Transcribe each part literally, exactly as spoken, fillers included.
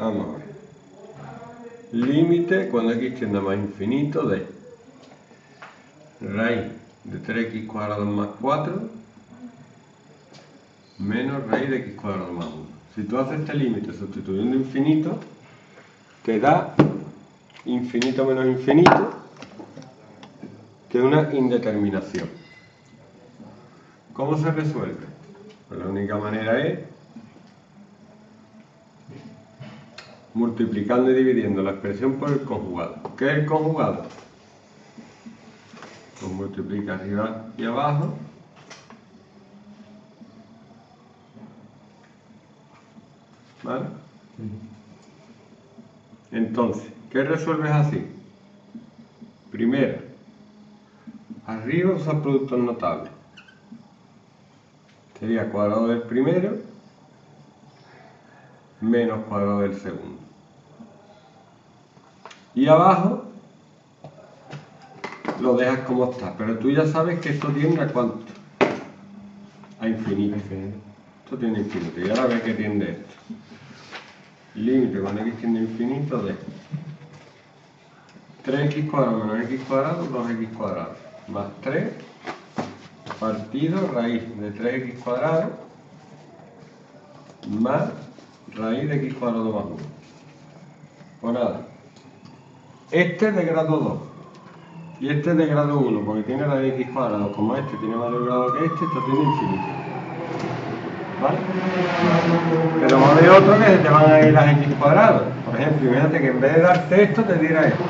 amore. Límite, cuando x tienda más infinito de raíz de tres x cuadrado más cuatro menos raíz de x cuadrado más uno. Si tú haces este límite sustituyendo infinito, te da infinito menos infinito, que es una indeterminación. ¿Cómo se resuelve? Pues la única manera es multiplicando y dividiendo la expresión por el conjugado. ¿Qué es el conjugado? Pues multiplica arriba y abajo. ¿Vale? Entonces, ¿qué resuelves así? Primero, arriba usa productos notables. Sería cuadrado del primero menos cuadrado del segundo. Y abajo lo dejas como está, pero tú ya sabes que esto tiende a cuánto, a infinito. Esto tiende a infinito. Y ahora ves que tiende esto. Límite cuando x tiende a infinito de tres x cuadrado menos x cuadrado, dos x cuadrado más tres partido raíz de tres x cuadrado más raíz de x cuadrado más uno. Pues nada, este es de grado dos y este es de grado uno, porque tiene raíz de x cuadrado. Como este tiene mayor grado que este, esto tiene infinito. ¿Vale? Pero va a haber otro que se te van a ir las x cuadrados. Por ejemplo, imagínate que en vez de darte esto, te diera esto.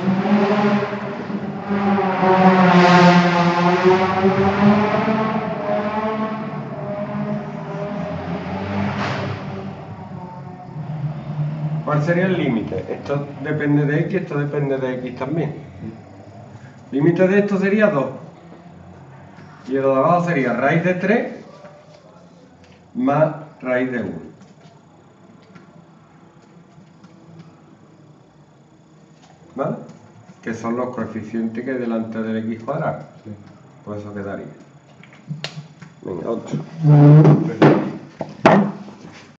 ¿Cuál sería el límite? Esto depende de x, esto depende de x también. Límite de esto sería dos. Y el de abajo sería raíz de tres más raíz de uno. ¿Vale? Que son los coeficientes que hay delante del x cuadrado. Por eso quedaría. Venga, otro.